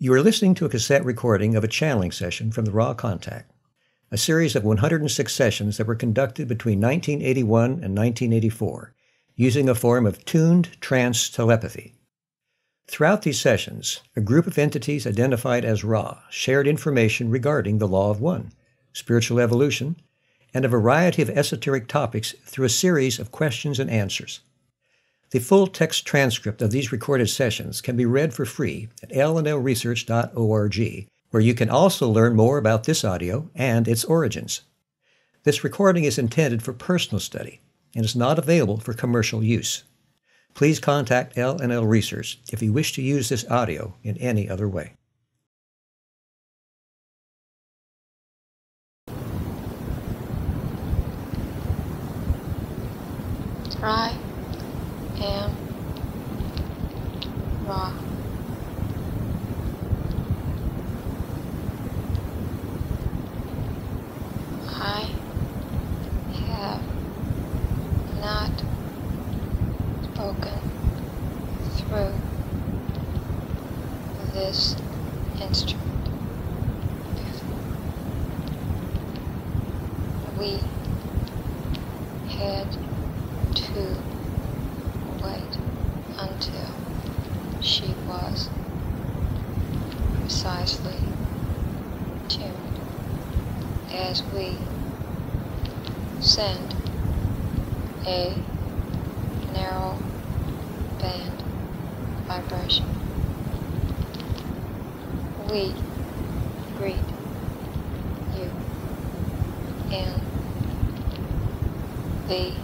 You are listening to a cassette recording of a channeling session from the Ra Contact, a series of 106 sessions that were conducted between 1981 and 1984, using a form of tuned trance telepathy. Throughout these sessions, a group of entities identified as Ra shared information regarding the Law of One, spiritual evolution, and a variety of esoteric topics through a series of questions and answers. The full-text transcript of these recorded sessions can be read for free at llresearch.org, where you can also learn more about this audio and its origins. This recording is intended for personal study and is not available for commercial use. Please contact L/L Research if you wish to use this audio in any other way. Right. Ra. I have not spoken through this instrument before. We had to wait until she was precisely tuned as we send a narrow band vibration. We greet you in the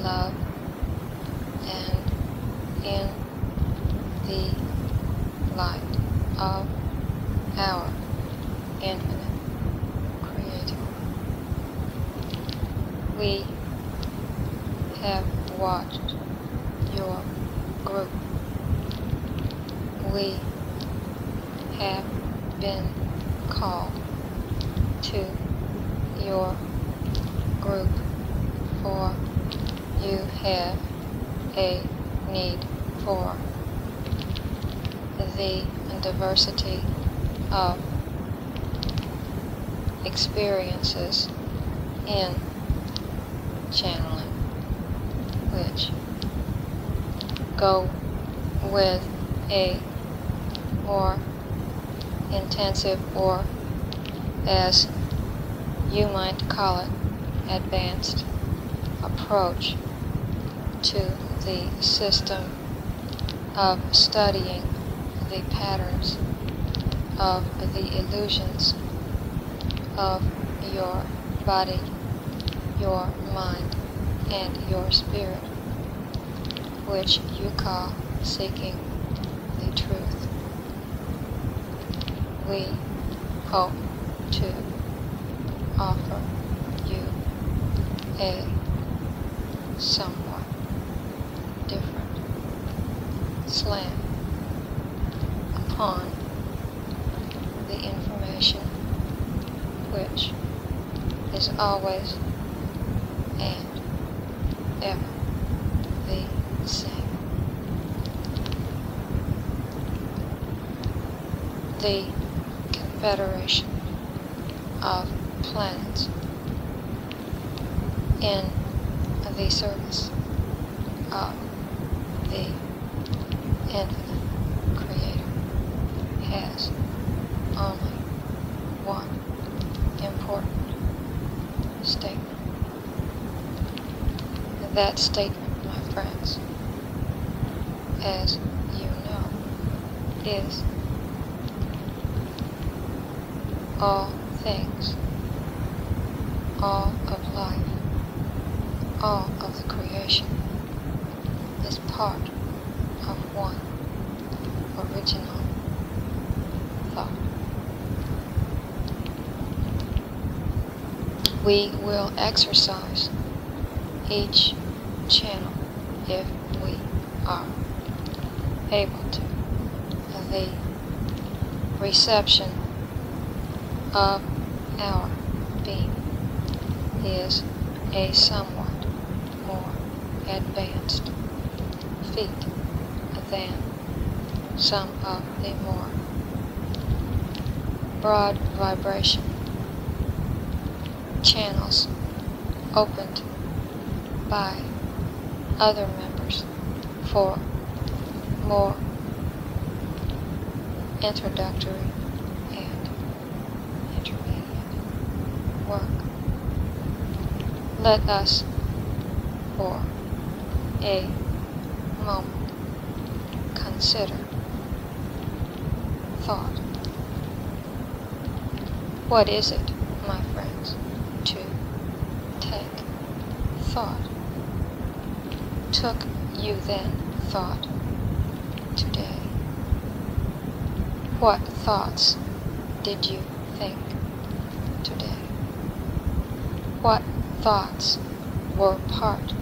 love and in the light of our infinite Creator. We have watched your group. We have been called to your group, for you have a need for the diversity of experiences in channeling, which go with a more intensive, or as you might call it, advanced approach to the system of studying the patterns of the illusions of your body, your mind, and your spirit, which you call seeking the truth. We hope to offer you a somewhat different slant upon the information which is always and ever the same. The Federation of planets, in the service of the infinite Creator, has only one important statement. That statement, my friends, as you know, is all things, all of life, all of the creation is part of one original thought. We will exercise each channel if we are able to. The reception of our being is a somewhat more advanced feat than some of the more broad vibration channels opened by other members for more introductory and intermediate work. Let us, for a moment, consider thought. What is it, my friends, to take thought? Took you then thought today? What thoughts did you think today? What thoughts were part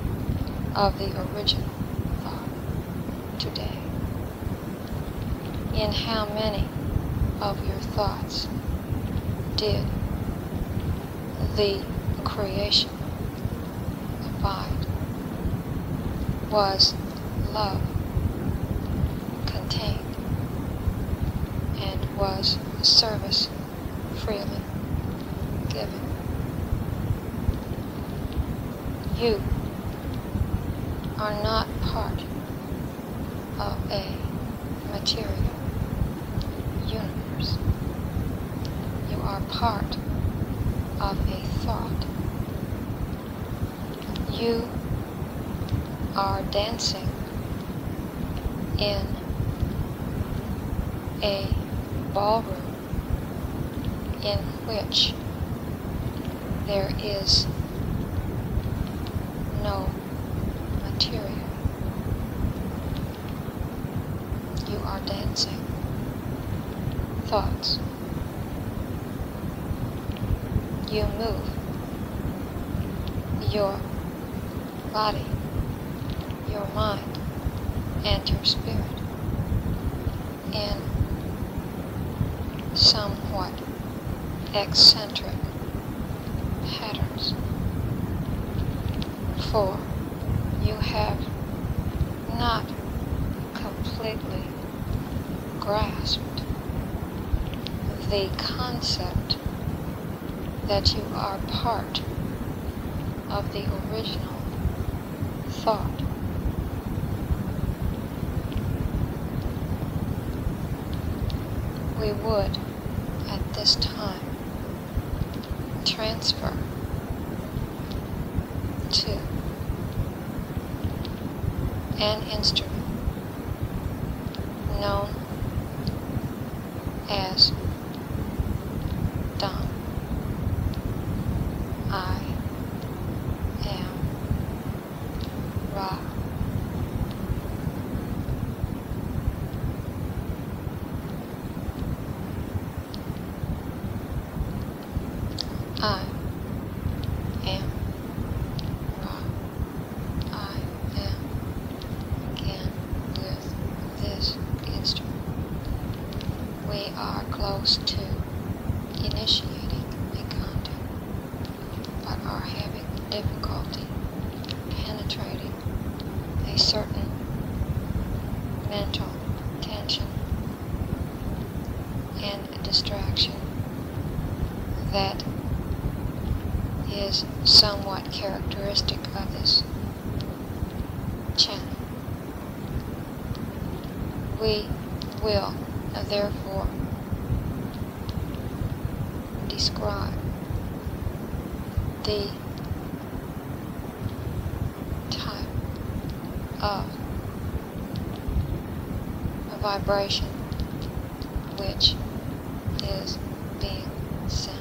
of the original thought today? In how many of your thoughts did the creation abide? Was love contained? And was service freely given? You are not part of a material universe. You are part of a thought. You are dancing in a ballroom in which there is no material. You are dancing thoughts. You move your body, your mind, and your spirit in somewhat eccentric patterns, for you have not completely grasped the concept that you are part of the original thought. We would, at this time, transfer to an instrument known as Dom. I am Ra. Somewhat characteristic of this channel. We will therefore describe the type of a vibration which is being sent.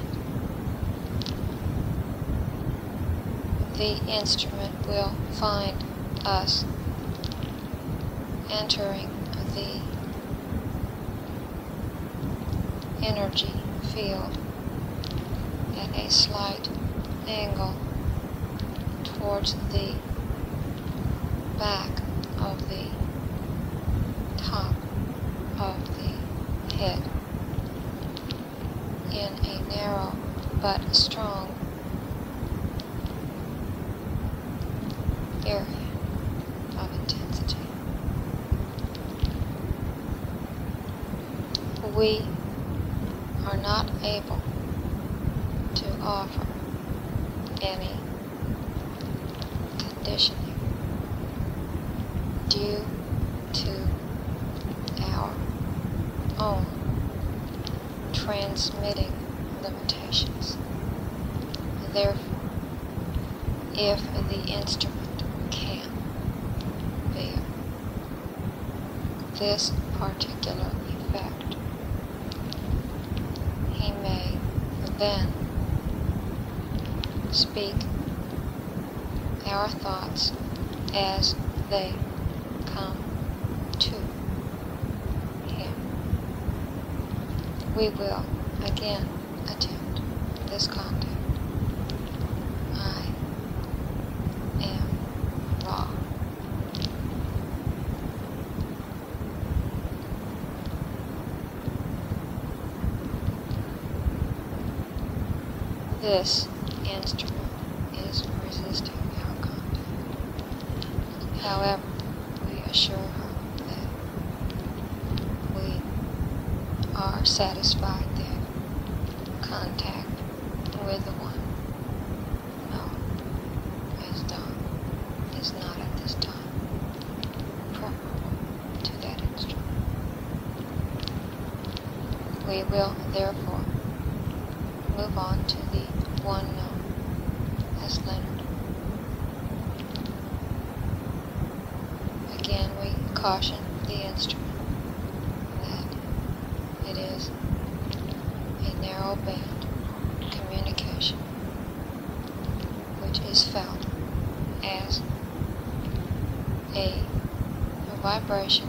The instrument will find us entering the energy field at a slight angle towards the back of the top of the head in a narrow but strong area of intensity. we are not able to offer any conditioning due to our own transmitting limitations. Therefore, if the instrument can bear this particular effect, he may then speak our thoughts as they come to him. We will again attempt this contact. I am Ra. This instrument is resisting our contact. However, we assure her that we are satisfied that contact with the One No is done is not at this time preferable to that instrument. We will therefore move on to the One known as Leonard. Again, we caution the instrument that it is a narrow band communication which is felt as a vibration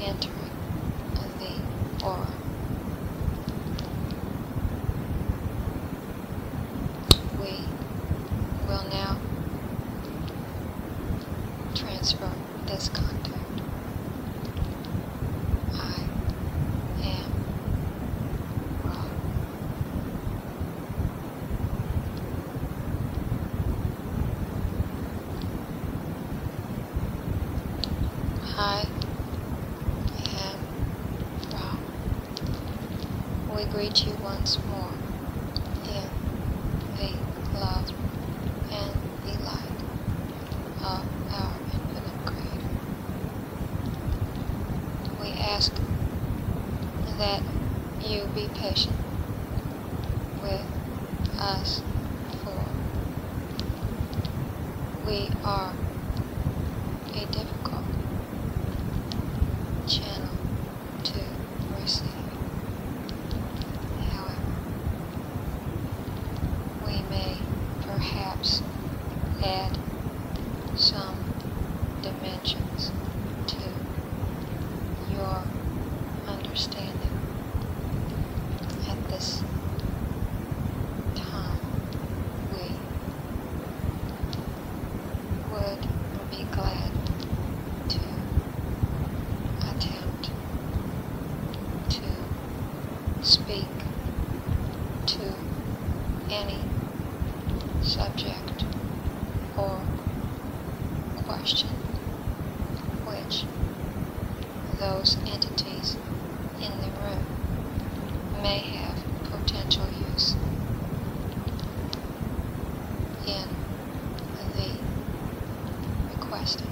entering the aura. Transfer this contact. I am Ra. I am Ra. We greet you once more in the love and the light of our Infinite Creator. We ask that you be patient with us, for we are a difficult channel to receive. However, we may perhaps add some dimensions to your understanding at this time. We would be glad to attempt to speak to any subject or question which those entities in the room may have potential use in the requesting.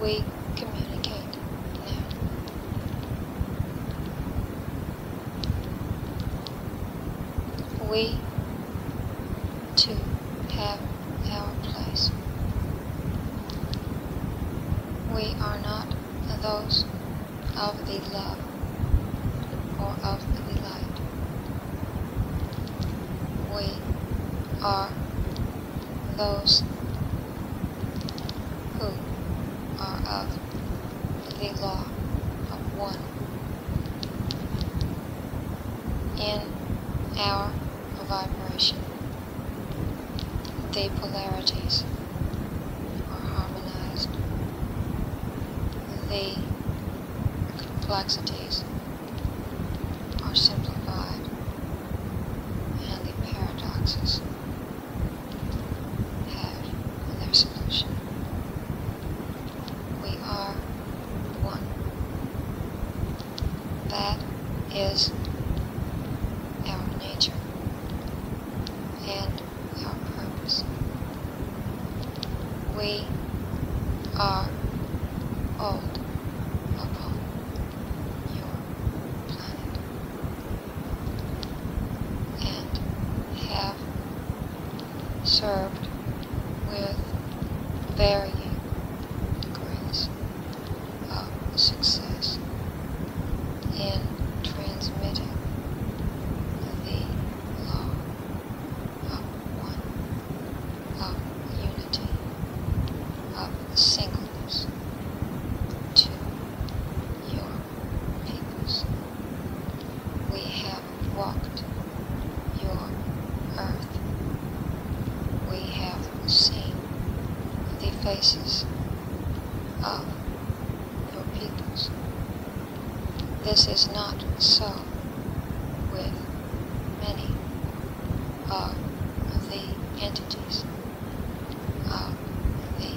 We communicate now. we too have our place. We are not those of the love or of the light. We are those who are of the Law of One. In our vibration, the polarities are harmonized. The complexities are simplified, and the paradoxes have their solution. We are one. That is our nature and our purpose. We are old upon your planet and have served with varying degrees of success in transmitting the Law of One, of unity, of singleness to your peoples. We have walked your earth. We have seen the faces of your peoples. This is not so with many of the entities of the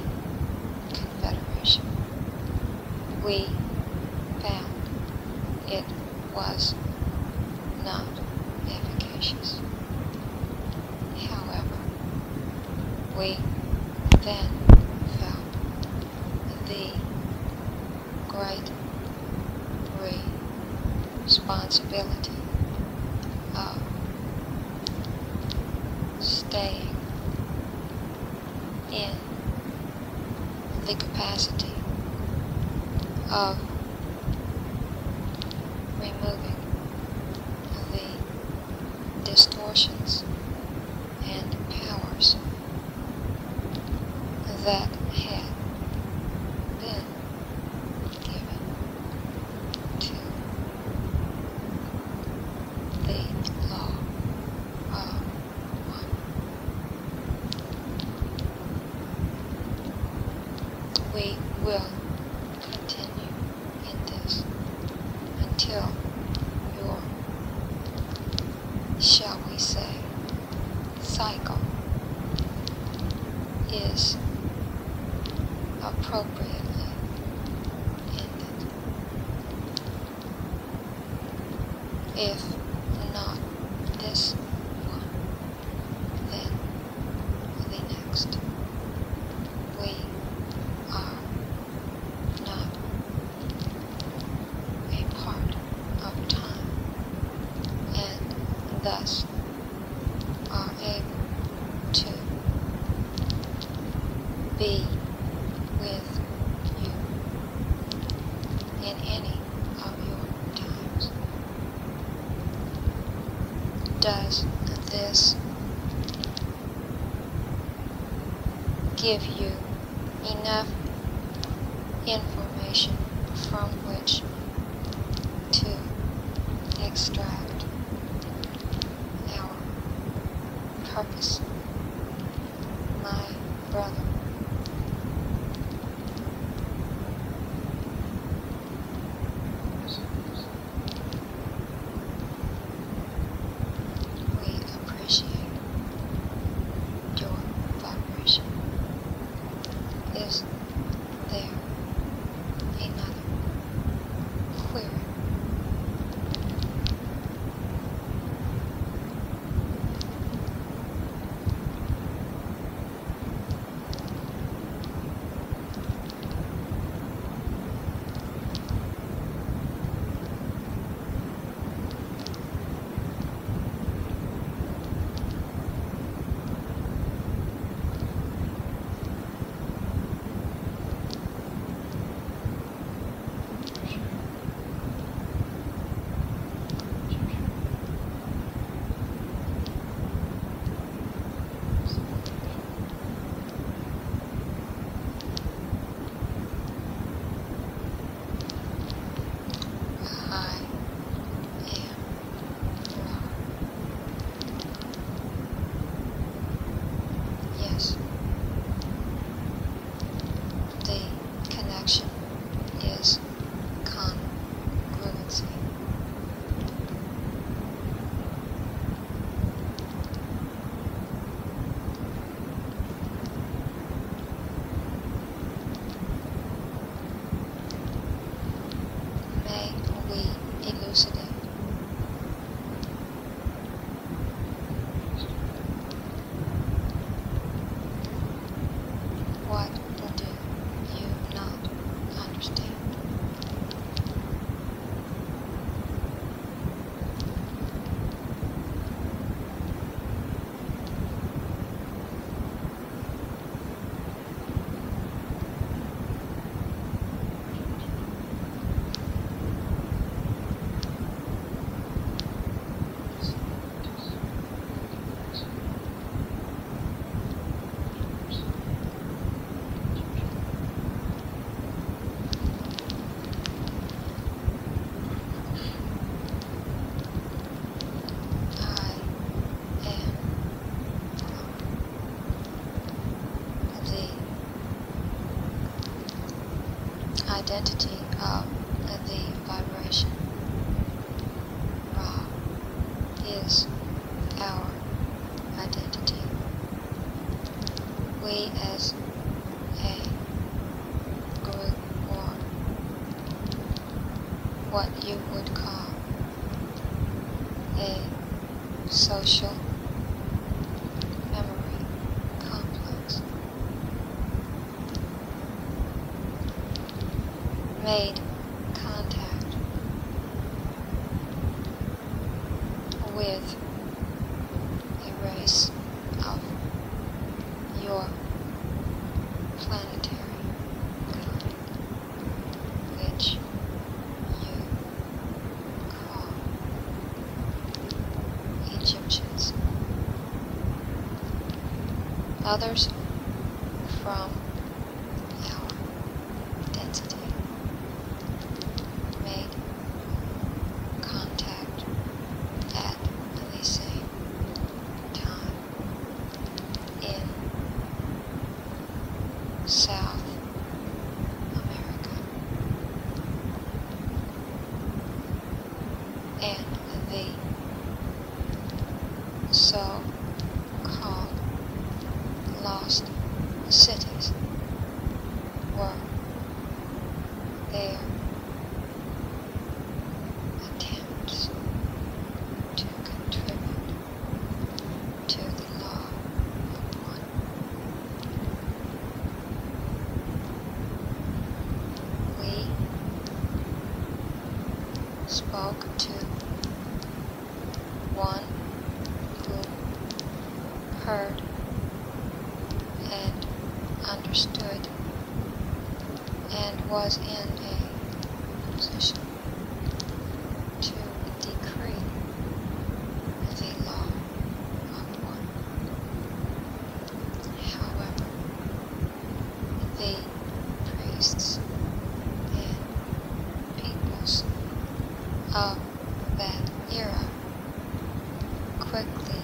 Confederation. We found it was not efficacious. However, we then found the great responsibility of staying in the capacity of removing the distortions and powers that had been given to the Law of One. We will continue in this until your, shall we say, cycle is appropriately ended. If not this one, then the next. We are not a part of time, and thus are able to be with you in any of your times. Does this give you enough information from which to extract our purpose, my brother? We appreciate your vibration. Is there another query? identity of the vibration. Ra is our identity. We as a group, or what you would call a social memory complex, made contact with a race of your planetary kind, which you call Egyptians. Others from our density made contact at the same time in South America and the so-called lost cities were their attempts to contribute to the Law of One. We spoke to one who heard and understood and was in a position to decree the Law of One. However, the priests and peoples of that era quickly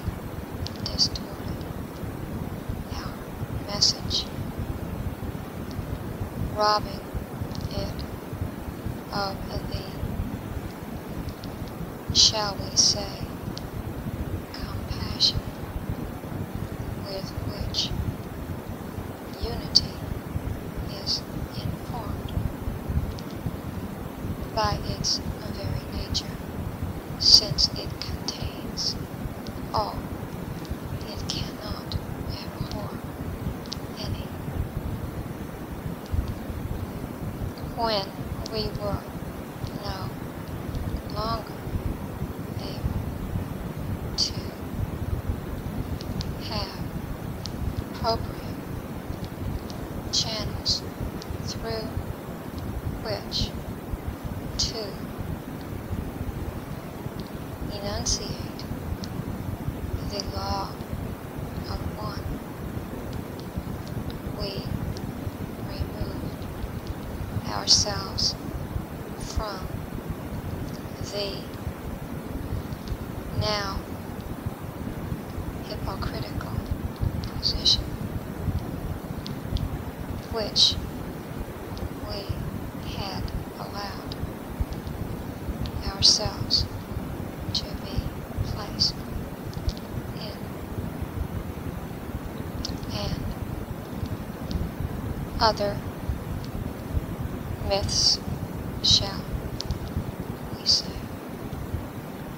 distorted our message, robbing it of the, shall we say, compassion with which unity is informed by its very nature, since it contains all. It cannot abhor any. When we were no longer able to have appropriate channels through which to enunciate the Law of One, we removed ourselves from the now hypocritical position which we had allowed ourselves to be placed in, and other myths, shall we say,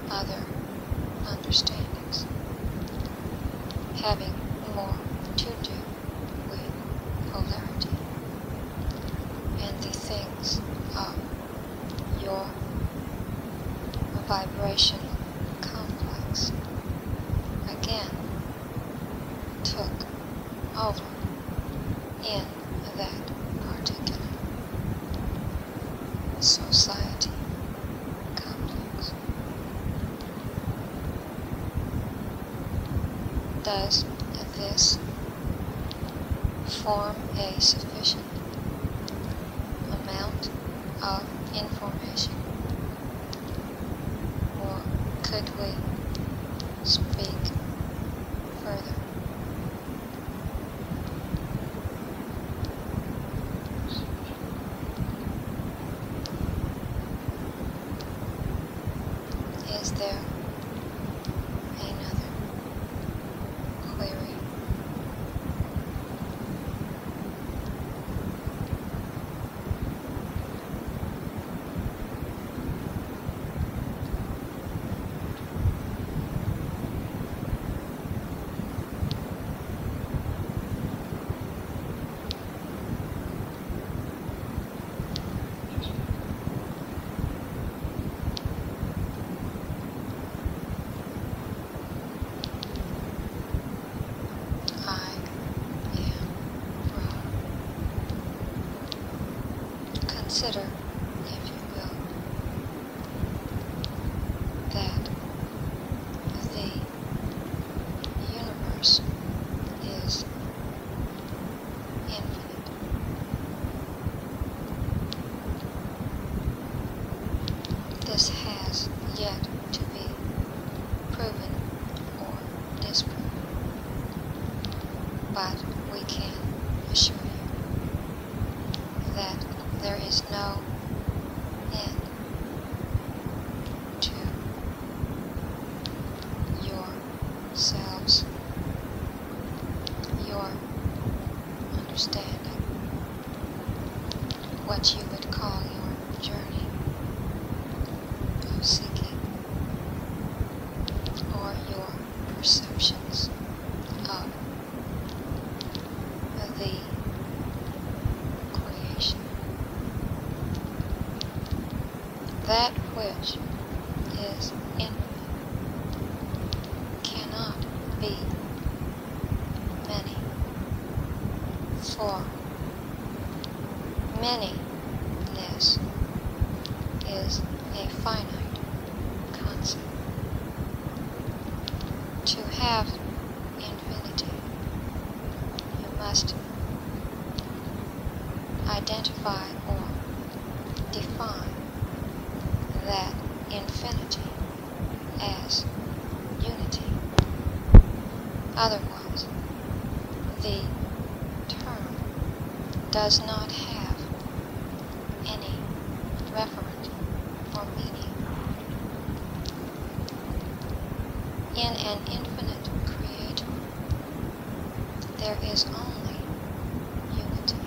other understandings, having more to do with polarity and the things of your vibrational complex, again took over in that particular society complex. Does this form a sufficient amount of information, or could we speak further? consider, if you will, that the universe is infinite. This has yet to be proven or disproven, but we can assure you that there is no end to yourselves, your understanding, what you would call your journey of seeking, or your perceptions of the that which is infinite cannot be many, for manyness is a finite concept. To have infinity, you must identify or define that infinity as unity. Otherwise, the term does not have any referent or meaning. In an infinite creator, there is only unity.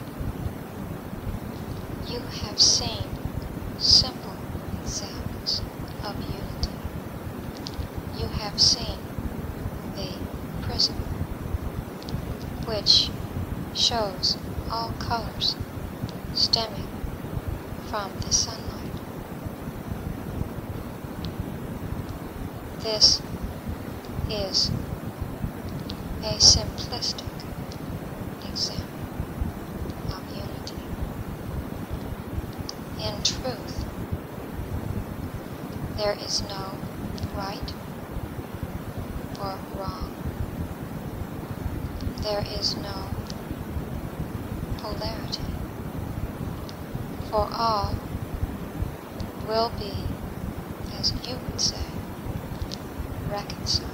You have seen simple examples of unity. You have seen the prism, which shows all colors stemming from the sunlight. This is a simplistic example of unity. In truth, there is no right or wrong. There is no polarity, for all will be, as you would say, reconciled.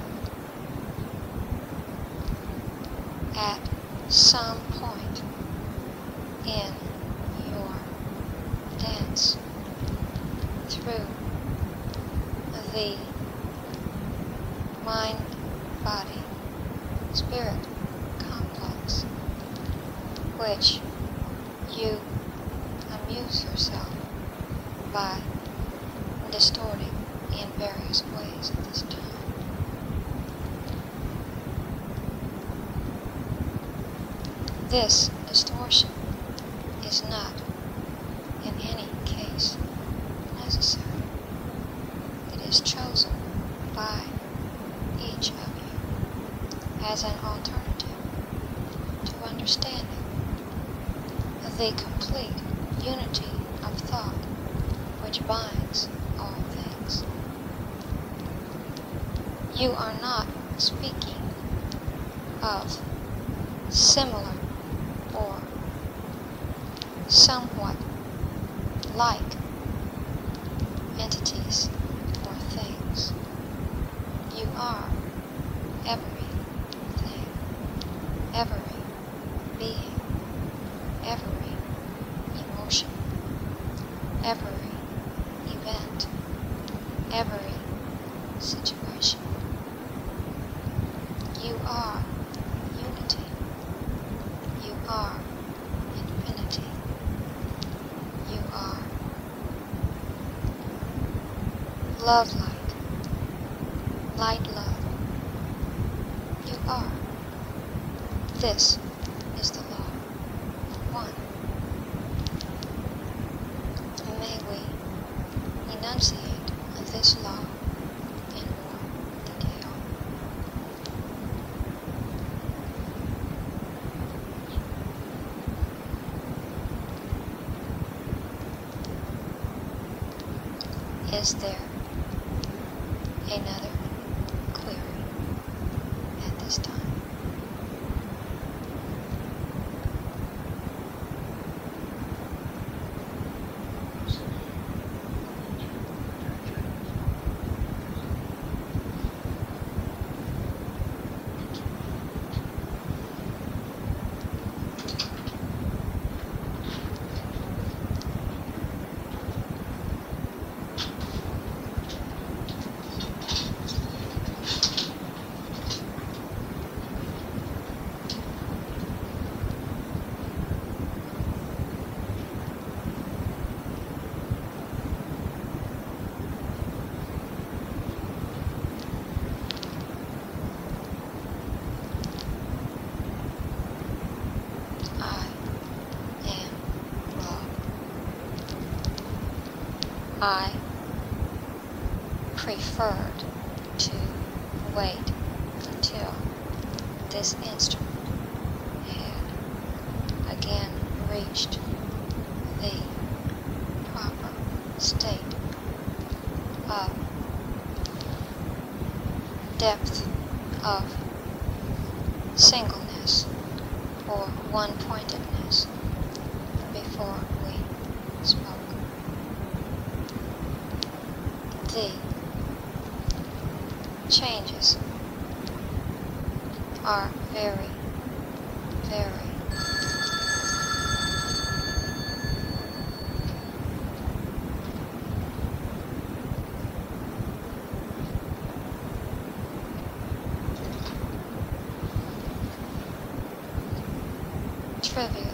At some point in your dance through the mind, body, spirit complex, which you amuse yourself by distorting in various ways at this time. This distortion is not in any case necessary. Is chosen by each of you as an alternative to understanding the complete unity of thought which binds all things. You are not speaking of similar or somewhat like entities. Things. You are everything, every being, every emotion, every event, every situation. You are unity. You are infinity. You are love light, light love. You are. This is the Law of One. May we enunciate this law in more detail. Is there another query at this time? I preferred to wait until this instrument had again reached the proper state of depth of singleness or one-pointedness before we spoke. The changes are very, very trivial.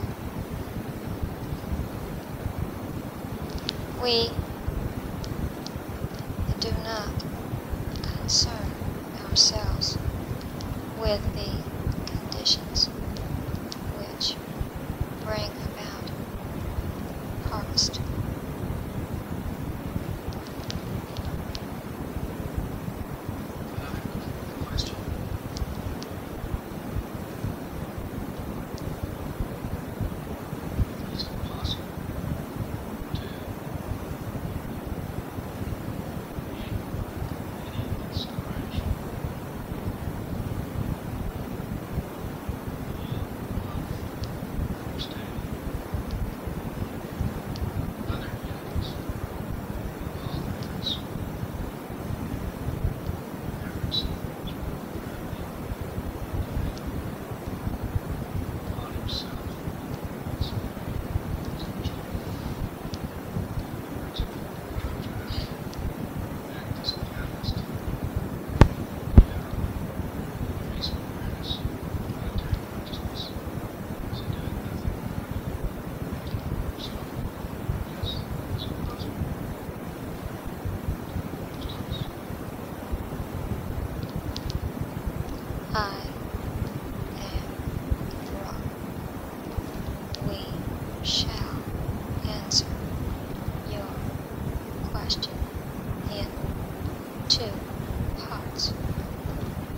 We do not concern ourselves with the conditions which bring about harvest.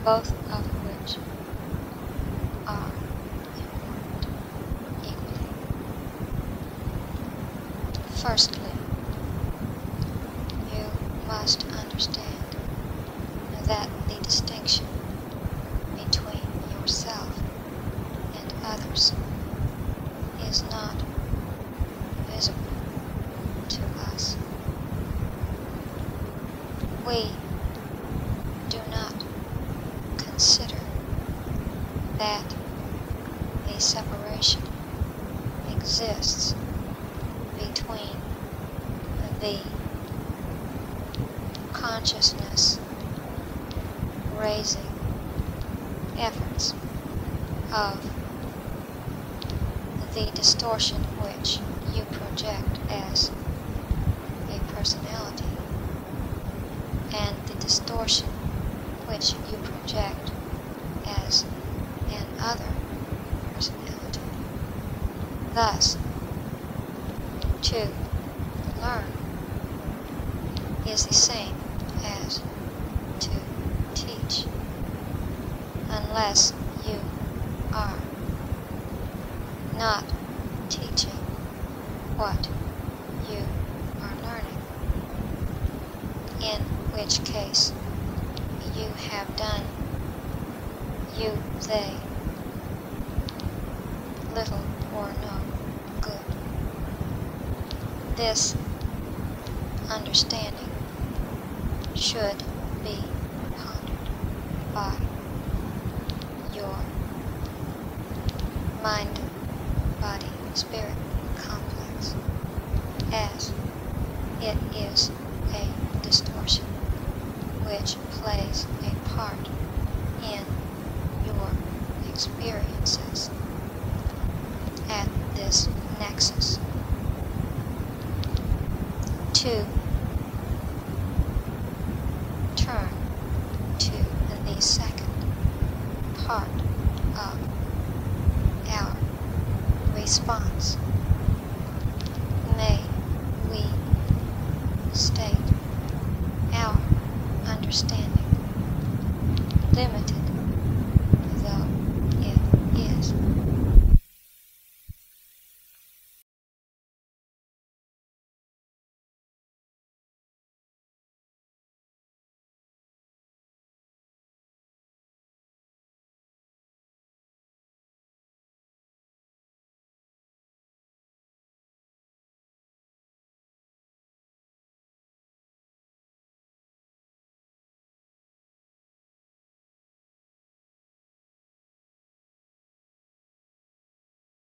Both of which are important equally. Firstly, you must understand that the distinction between yourself and others is not visible to us. We do not consider that a separation exists between the consciousness raising efforts of the distortion which you project as a personality and the distortion which you project as an other personality. Thus, to learn is the same as to teach, unless you are not teaching what you are learning. which case you have done they little or no good. This understanding should be pondered by your mind, body, spirit complex, as it is a distortion which plays a part in your experiences at this nexus. 2. Turn to the second part of our response.